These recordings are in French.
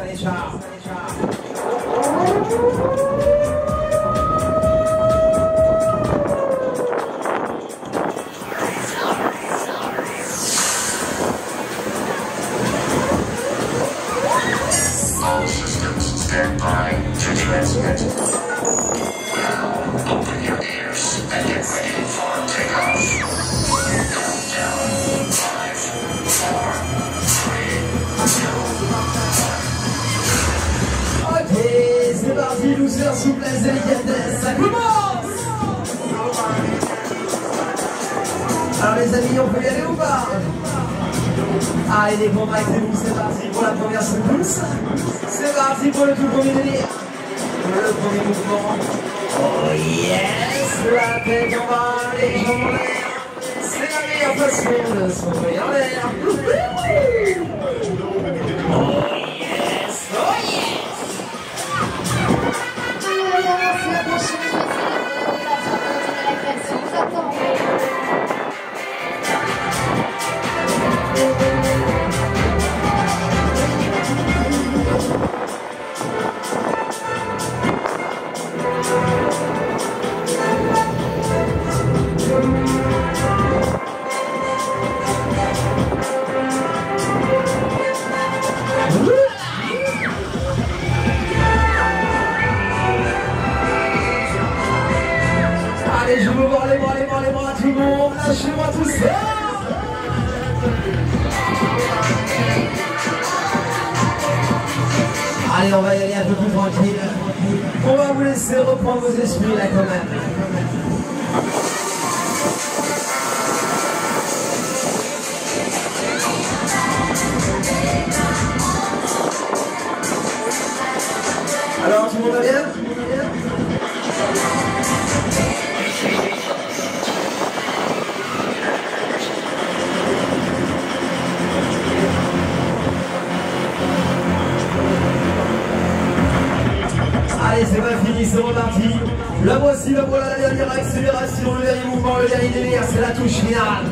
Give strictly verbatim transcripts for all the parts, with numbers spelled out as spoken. All systems stand by to transmit. Now, open your ears and get ready for takeoff. Countdown, five, four, three, two, one. Ok, c'est parti, loser, souplesse, délicatesse, ça commence! Alors les amis, on peut y aller ou pas? Allez, les bons mics, c'est bon, c'est parti pour la première secousse. C'est parti pour le tout premier délire. Le premier mouvement. Oh yes! La tête en bas, les jambes en l'air. C'est la meilleure façon de se retrouver en l'air. Oh yes! Oh yes! Allez, je veux voir les bras, les bras, les bras, tout le monde, lâchez-moi tout ça. Allez, on va y aller un peu plus tranquille. On va vous laisser reprendre vos esprits là quand même. Alors, tout le monde va bien ? Allez, c'est pas fini, c'est reparti. La voici, la voilà, la dernière accélération, le dernier mouvement, le dernier délire, c'est la touche finale.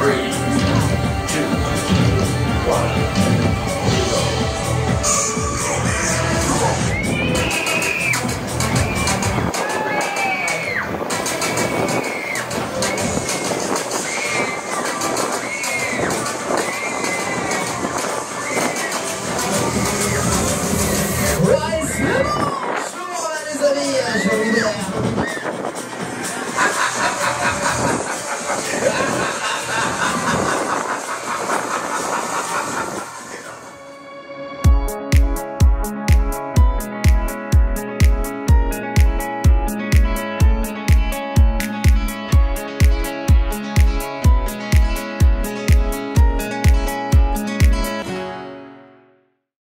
Rise, come on! Je vous remercie, les amis, je vous remercie.